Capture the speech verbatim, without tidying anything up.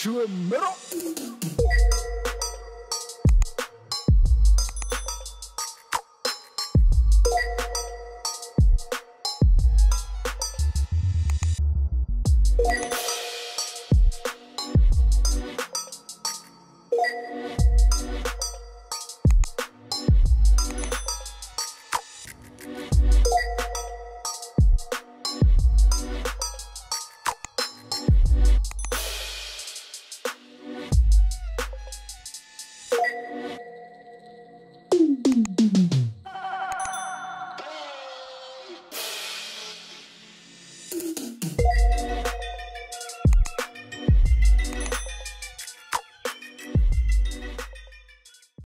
Sure, middle.